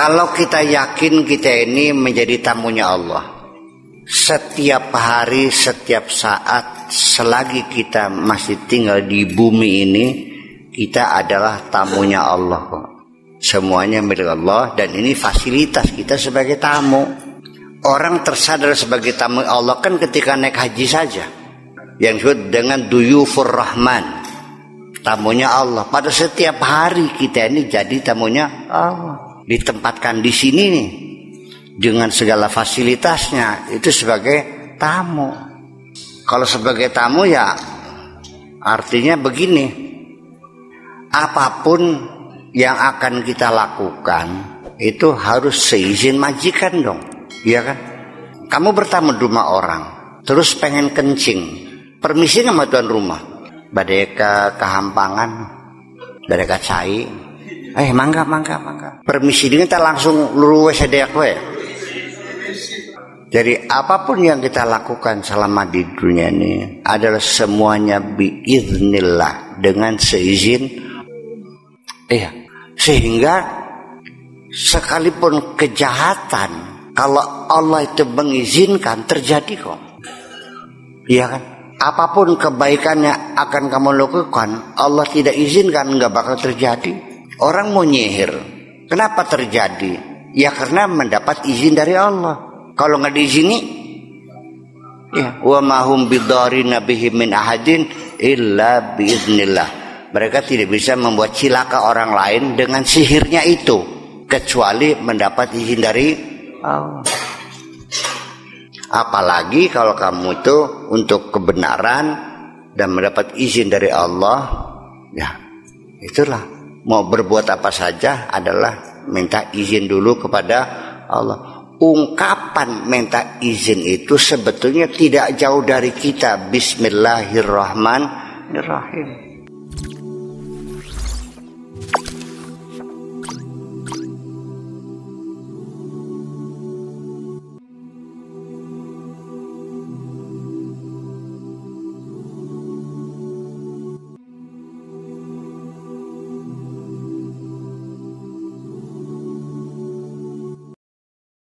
Kalau kita yakin kita ini menjadi tamunya Allah, setiap hari, setiap saat, selagi kita masih tinggal di bumi ini, kita adalah tamunya Allah. Semuanya milik Allah, dan ini fasilitas kita sebagai tamu. Orang tersadar sebagai tamu Allah kan ketika naik haji saja, yang disebut dengan Duyufurrahman, tamunya Allah. Pada setiap hari kita ini jadi tamunya Allah. Ditempatkan di sini nih, dengan segala fasilitasnya, itu sebagai tamu. Kalau sebagai tamu ya artinya begini, apapun yang akan kita lakukan itu harus seizin majikan dong, iya kan? Kamu bertamu di rumah orang, terus pengen kencing, permisi sama tuan rumah? Badai ke kehampangan, badai ke cai, mangga. Permisi dengan kita langsung luwes sedeak we. Jadi apapun yang kita lakukan selama di dunia ini adalah semuanya biiznillah, dengan seizin. Sehingga sekalipun kejahatan, kalau Allah itu mengizinkan, terjadi kok. Iya kan? Apapun kebaikannya akan kamu lakukan, Allah tidak izinkan, nggak bakal terjadi. Orang mau nyihir, kenapa terjadi? Ya karena mendapat izin dari Allah. Kalau nggak diizini, wa mahum bidarina bihi min ahadin illa biiznillah. Mereka tidak bisa membuat cilaka orang lain dengan sihirnya itu, kecuali mendapat izin dari Allah. Apalagi kalau kamu itu untuk kebenaran dan mendapat izin dari Allah, ya itulah, mau berbuat apa saja adalah minta izin dulu kepada Allah. Ungkapan minta izin itu sebetulnya tidak jauh dari kita. Bismillahirrahmanirrahim.